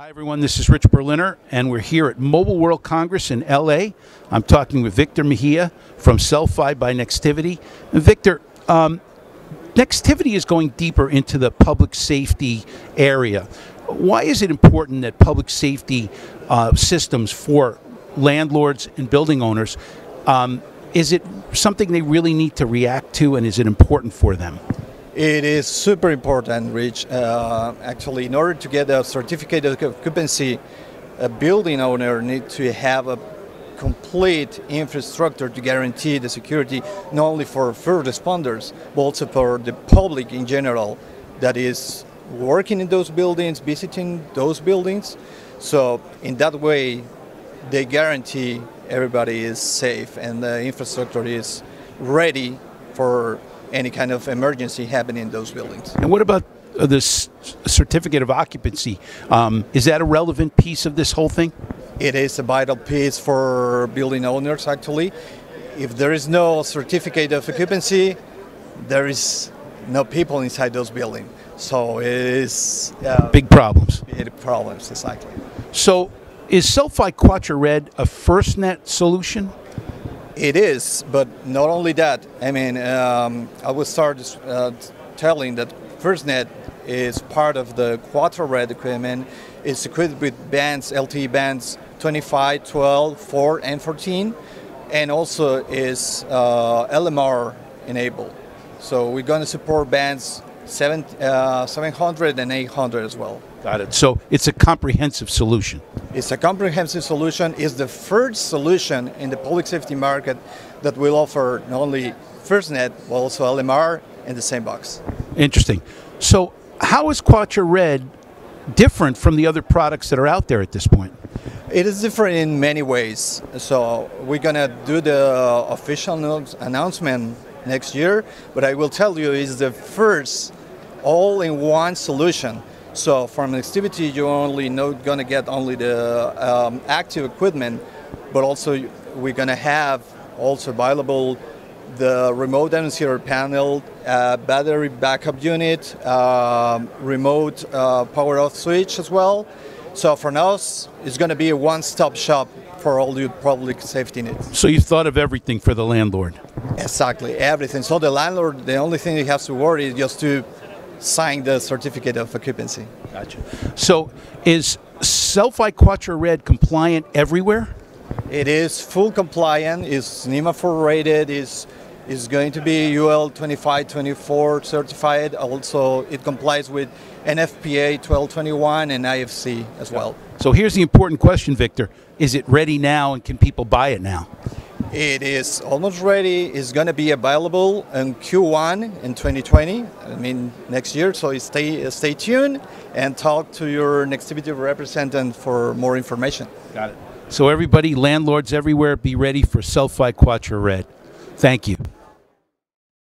Hi everyone, this is Rich Berliner and we're here at Mobile World Congress in LA. I'm talking with Victor Mejia from Cel-Fi by Nextivity. And Victor, Nextivity is going deeper into the public safety area. Why is it important that public safety systems for landlords and building owners, is it something they really need to react to, and is it important for them? It is super important, Rich. Actually, in order to get a certificate of occupancy, a building owner needs to have a complete infrastructure to guarantee the security, not only for first responders, but also for the public in general that is working in those buildings, visiting those buildings. So in that way, they guarantee everybody is safe and the infrastructure is ready for any kind of emergency happening in those buildings. And what about this certificate of occupancy? Is that a relevant piece of this whole thing? It is a vital piece for building owners, actually. If there is no certificate of occupancy, there is no people inside those buildings. So it is... big problems. Big problems, exactly. So is Cel-Fi QUATRA Red a FirstNet solution? It is, but not only that. I mean, I will start telling that FirstNet is part of the QUATRA Red equipment. It's equipped with bands, LTE bands 25, 12, 4, and 14, and also is LMR enabled. So we're going to support bands 700 and 800 as well. Got it. So it's a comprehensive solution. It's a comprehensive solution. It's the first solution in the public safety market that will offer not only FirstNet, but also LMR in the same box. Interesting. So how is QUATRA Red different from the other products that are out there at this point? It is different in many ways. So we're going to do the official announcement next year, but I will tell you it's the first all-in-one solution. So from Nextivity, you're only not going to get only the active equipment, but also we're going to have also available the remote atmosphere panel, battery backup unit, remote power off switch as well. So for us, it's going to be a one-stop shop for all your public safety needs. So you've thought of everything for the landlord. Exactly, everything. So the landlord, the only thing he has to worry is just to sign the certificate of occupancy. Gotcha. So is Cel-Fi QUATRA Red compliant everywhere? It is full compliant. It's NEMA 4 rated. It's going to be UL 2524 certified. Also, it complies with NFPA 1221 and IFC as well. So here's the important question, Victor. Is it ready now, and can people buy it now? It is almost ready. It's going to be available in Q1 in 2020, I mean next year, so stay tuned and talk to your Nextivity representative for more information. Got it. So everybody, landlords everywhere, be ready for Cel-Fi QUATRA Red. Thank you.